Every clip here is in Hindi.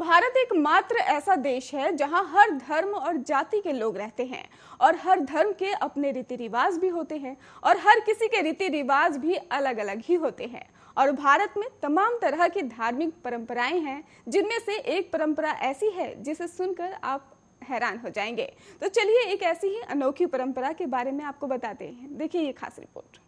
भारत एकमात्र ऐसा देश है जहां हर धर्म और जाति के लोग रहते हैं और हर धर्म के अपने रीति रिवाज भी होते हैं और हर किसी के रीति रिवाज भी अलग अलग ही होते हैं। और भारत में तमाम तरह की धार्मिक परंपराएं हैं, जिनमें से एक परंपरा ऐसी है जिसे सुनकर आप हैरान हो जाएंगे। तो चलिए एक ऐसी ही अनोखी परंपरा के बारे में आपको बताते हैं। देखिए ये खास रिपोर्ट।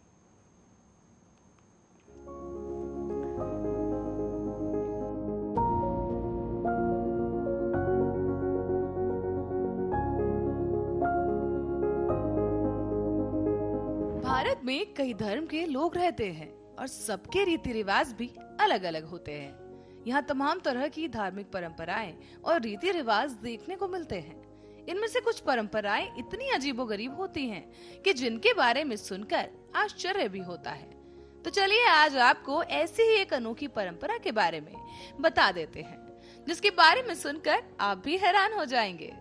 भारत में कई धर्म के लोग रहते हैं और सबके रीति रिवाज भी अलग अलग होते हैं। यहाँ तमाम तरह की धार्मिक परंपराएं और रीति रिवाज देखने को मिलते हैं। इनमें से कुछ परंपराएं इतनी अजीबोगरीब होती हैं कि जिनके बारे में सुनकर आश्चर्य भी होता है। तो चलिए आज आपको ऐसी ही एक अनोखी परंपरा के बारे में बता देते हैं, जिसके बारे में सुनकर आप भी हैरान हो जाएंगे।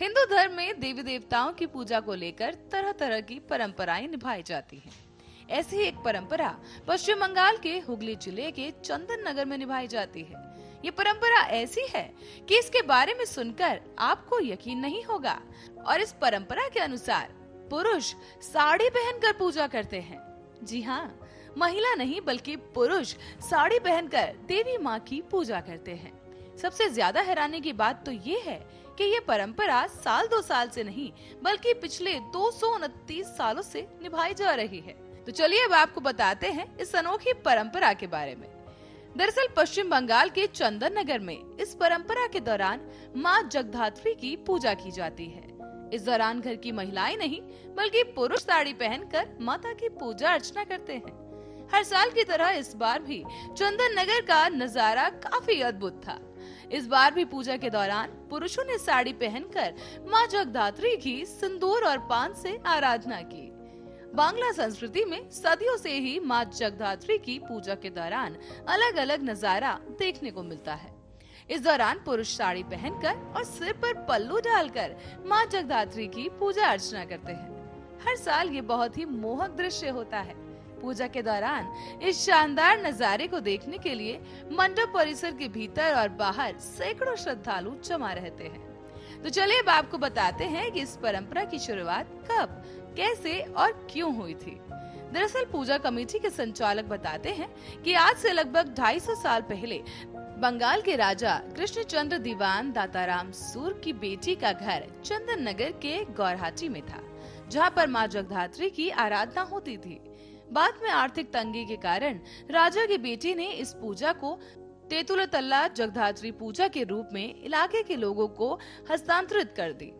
हिंदू धर्म में देवी देवताओं की पूजा को लेकर तरह तरह की परंपराएं निभाई जाती हैं। ऐसी एक परंपरा पश्चिम बंगाल के हुगली जिले के चंदननगर में निभाई जाती है। ये परंपरा ऐसी है कि इसके बारे में सुनकर आपको यकीन नहीं होगा। और इस परंपरा के अनुसार पुरुष साड़ी पहनकर पूजा करते हैं। जी हाँ, महिला नहीं बल्कि पुरुष साड़ी पहनकर देवी माँ की पूजा करते हैं। सबसे ज्यादा हैरानी की बात तो ये है कि ये परंपरा साल दो साल से नहीं बल्कि पिछले 229 सालों से निभाई जा रही है। तो चलिए अब आपको बताते हैं इस अनोखी परंपरा के बारे में। दरअसल पश्चिम बंगाल के चंदननगर में इस परंपरा के दौरान माँ जगद्धात्री की पूजा की जाती है। इस दौरान घर की महिलाएं नहीं बल्कि पुरुष साड़ी पहनकर माता की पूजा अर्चना करते हैं। हर साल की तरह इस बार भी चंदननगर का नजारा काफी अद्भुत था। इस बार भी पूजा के दौरान पुरुषों ने साड़ी पहनकर माँ जगद्धात्री की सिंदूर और पान से आराधना की। बांग्ला संस्कृति में सदियों से ही माँ जगद्धात्री की पूजा के दौरान अलग अलग नजारा देखने को मिलता है। इस दौरान पुरुष साड़ी पहनकर और सिर पर पल्लू डालकर माँ जगद्धात्री की पूजा अर्चना करते हैं। हर साल ये बहुत ही मोहक दृश्य होता है। पूजा के दौरान इस शानदार नजारे को देखने के लिए मंडप परिसर के भीतर और बाहर सैकड़ों श्रद्धालु जमा रहते हैं। तो चलिए अब आपको बताते हैं कि इस परंपरा की शुरुआत कब, कैसे और क्यों हुई थी। दरअसल पूजा कमेटी के संचालक बताते हैं कि आज से लगभग 250 साल पहले बंगाल के राजा कृष्ण चंद्र दीवान दाताराम सूर की बेटी का घर चंदननगर के गौरहाटी में था, जहां पर माँ जगद्धात्री की आराधना होती थी। बाद में आर्थिक तंगी के कारण राजा की बेटी ने इस पूजा को तेतुलतल्ला जगद्धात्री पूजा के रूप में इलाके के लोगों को हस्तांतरित कर दी।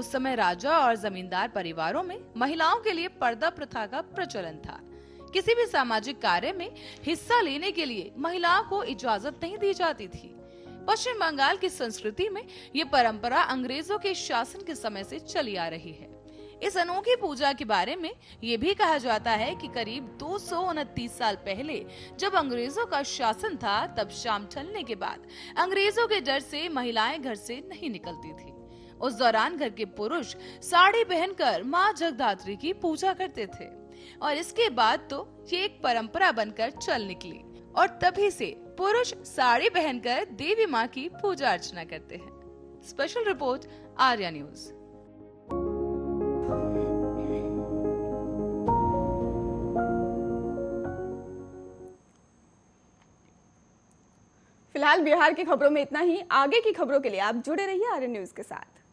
उस समय राजा और जमींदार परिवारों में महिलाओं के लिए पर्दा प्रथा का प्रचलन था। किसी भी सामाजिक कार्य में हिस्सा लेने के लिए महिलाओं को इजाजत नहीं दी जाती थी। पश्चिम बंगाल की संस्कृति में ये परंपरा अंग्रेजों के शासन के समय से चली आ रही है। इस अनोखी पूजा के बारे में ये भी कहा जाता है कि करीब 229 साल पहले जब अंग्रेजों का शासन था, तब शाम ढलने के बाद अंग्रेजों के डर से महिलाएं घर से नहीं निकलती थी। उस दौरान घर के पुरुष साड़ी पहनकर माँ जगद्धात्री की पूजा करते थे और इसके बाद तो ये एक परंपरा बनकर चल निकली और तभी से पुरुष साड़ी पहनकर देवी माँ की पूजा अर्चना करते हैं। Special report, Arya news. फिलहाल बिहार की खबरों में इतना ही। आगे की खबरों के लिए आप जुड़े रहिए आर्या न्यूज के साथ।